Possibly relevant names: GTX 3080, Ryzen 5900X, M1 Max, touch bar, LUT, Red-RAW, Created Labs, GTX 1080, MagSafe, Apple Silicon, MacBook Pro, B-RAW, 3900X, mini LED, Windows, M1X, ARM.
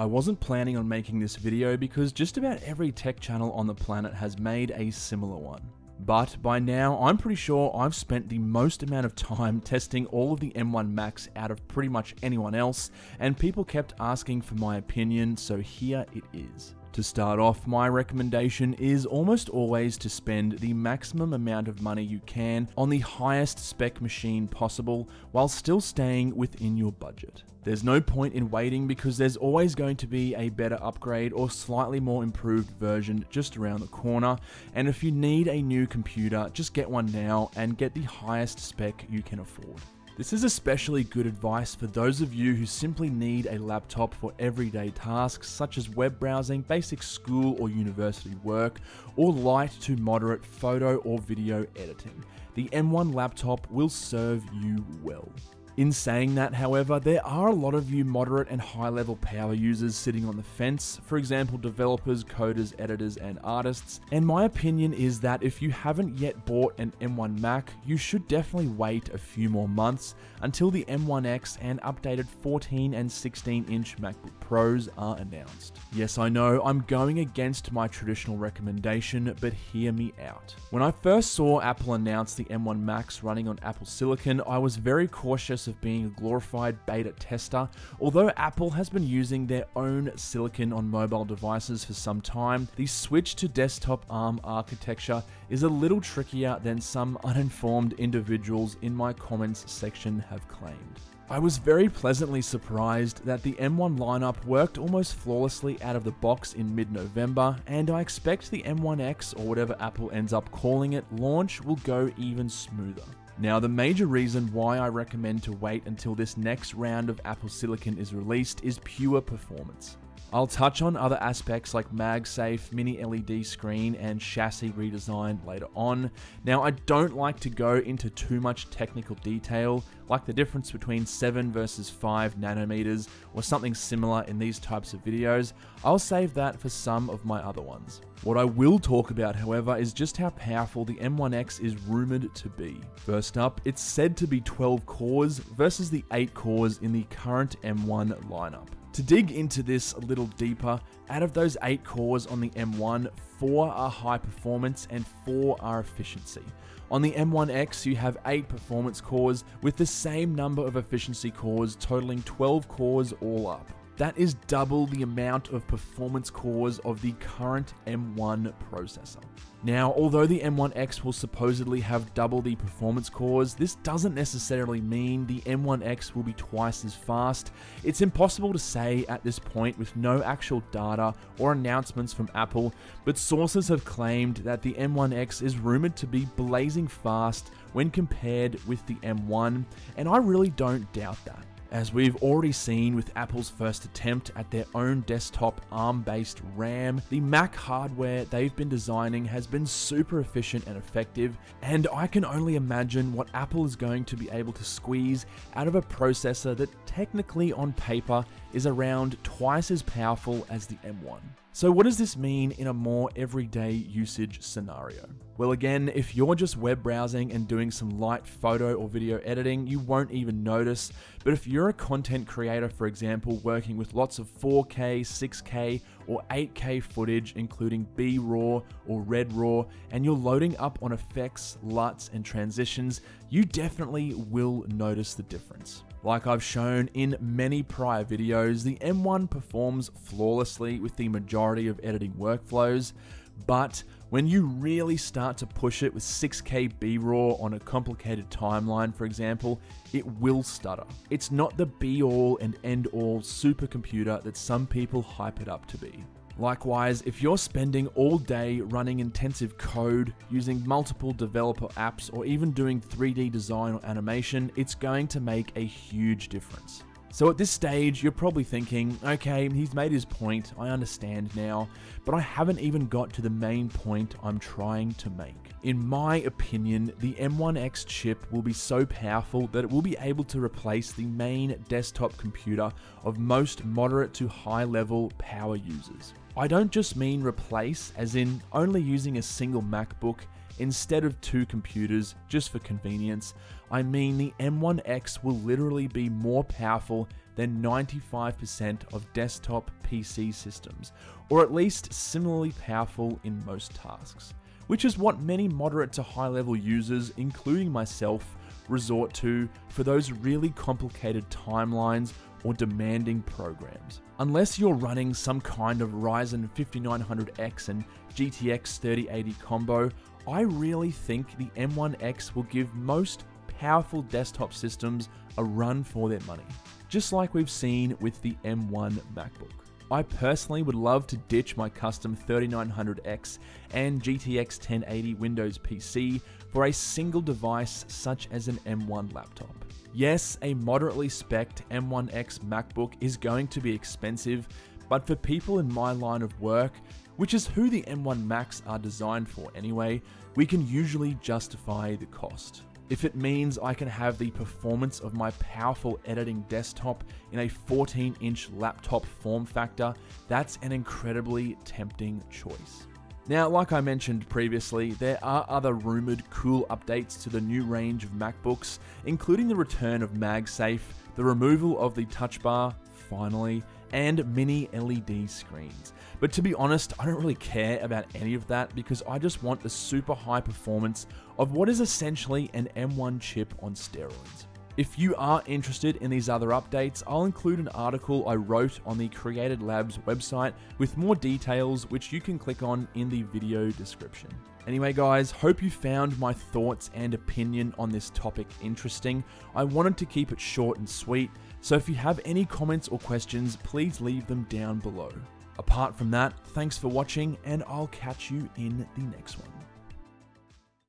I wasn't planning on making this video because just about every tech channel on the planet has made a similar one. But by now, I'm pretty sure I've spent the most amount of time testing all of the M1 Max out of pretty much anyone else, and people kept asking for my opinion, so here it is. To start off, my recommendation is almost always to spend the maximum amount of money you can on the highest spec machine possible while still staying within your budget. There's no point in waiting because there's always going to be a better upgrade or slightly more improved version just around the corner, and if you need a new computer, just get one now and get the highest spec you can afford. This is especially good advice for those of you who simply need a laptop for everyday tasks such as web browsing, basic school or university work, or light to moderate photo or video editing. The M1 laptop will serve you well. In saying that, however, there are a lot of you moderate and high-level power users sitting on the fence, for example, developers, coders, editors, and artists, and my opinion is that if you haven't yet bought an M1 Mac, you should definitely wait a few more months until the M1X and updated 14 and 16-inch MacBook Pros are announced. Yes, I know, I'm going against my traditional recommendation, but hear me out. When I first saw Apple announce the M1 Max running on Apple Silicon, I was very cautious of being a glorified beta tester, although Apple has been using their own silicon on mobile devices for some time. The switch to desktop ARM architecture is a little trickier than some uninformed individuals in my comments section have claimed. I was very pleasantly surprised that the M1 lineup worked almost flawlessly out of the box in mid-November, and I expect the M1X, or whatever Apple ends up calling it, launch will go even smoother. Now, the major reason why I recommend to wait until this next round of Apple Silicon is released is pure performance. I'll touch on other aspects like MagSafe, mini LED screen, and chassis redesign later on. Now, I don't like to go into too much technical detail, like the difference between 7 versus 5 nanometers or something similar in these types of videos. I'll save that for some of my other ones. What I will talk about, however, is just how powerful the M1X is rumored to be. First up, it's said to be 12 cores versus the 8 cores in the current M1 lineup. To dig into this a little deeper, out of those 8 cores on the M1, 4 are high performance and 4 are efficiency. On the M1X, you have 8 performance cores with the same number of efficiency cores, totaling 12 cores all up. That is double the amount of performance cores of the current M1 processor. Now, although the M1X will supposedly have double the performance cores, this doesn't necessarily mean the M1X will be twice as fast. It's impossible to say at this point with no actual data or announcements from Apple, but sources have claimed that the M1X is rumored to be blazing fast when compared with the M1, and I really don't doubt that. As we've already seen with Apple's first attempt at their own desktop ARM-based RAM, the Mac hardware they've been designing has been super efficient and effective, and I can only imagine what Apple is going to be able to squeeze out of a processor that technically on paper is around twice as powerful as the M1. So what does this mean in a more everyday usage scenario? Well, again, if you're just web browsing and doing some light photo or video editing, you won't even notice. But if you're a content creator, for example, working with lots of 4K, 6K, or 8K footage, including B-RAW or Red-RAW, and you're loading up on effects, LUTs, and transitions, you definitely will notice the difference. Like I've shown in many prior videos, the M1 performs flawlessly with the majority of editing workflows, but when you really start to push it with 6K B-RAW on a complicated timeline, for example, it will stutter. It's not the be-all and end-all supercomputer that some people hype it up to be. Likewise, if you're spending all day running intensive code, using multiple developer apps, or even doing 3D design or animation, it's going to make a huge difference. So at this stage, you're probably thinking, okay, he's made his point, I understand now, but I haven't even got to the main point I'm trying to make. In my opinion, the M1X chip will be so powerful that it will be able to replace the main desktop computer of most moderate to high-level power users. I don't just mean replace, as in only using a single MacBook instead of 2 computers, just for convenience. I mean the M1X will literally be more powerful than 95% of desktop PC systems, or at least similarly powerful in most tasks, which is what many moderate to high-level users, including myself, resort to for those really complicated timelines or demanding programs. Unless you're running some kind of Ryzen 5900X and GTX 3080 combo, I really think the M1X will give most powerful desktop systems a run for their money, just like we've seen with the M1 MacBook. I personally would love to ditch my custom 3900X and GTX 1080 Windows PC for a single device such as an M1 laptop. Yes, a moderately spec'd M1X MacBook is going to be expensive, but for people in my line of work, which is who the M1 Max are designed for anyway, we can usually justify the cost. If it means I can have the performance of my powerful editing desktop in a 14-inch laptop form factor, that's an incredibly tempting choice. Now, like I mentioned previously, there are other rumored cool updates to the new range of MacBooks, including the return of MagSafe, the removal of the touch bar, finally, and mini LED screens. But to be honest, I don't really care about any of that because I just want the super high performance of what is essentially an M1 chip on steroids. If you are interested in these other updates, I'll include an article I wrote on the Created Labs website with more details, which you can click on in the video description. Anyway guys, hope you found my thoughts and opinion on this topic interesting. I wanted to keep it short and sweet, so if you have any comments or questions, please leave them down below. Apart from that, thanks for watching and I'll catch you in the next one.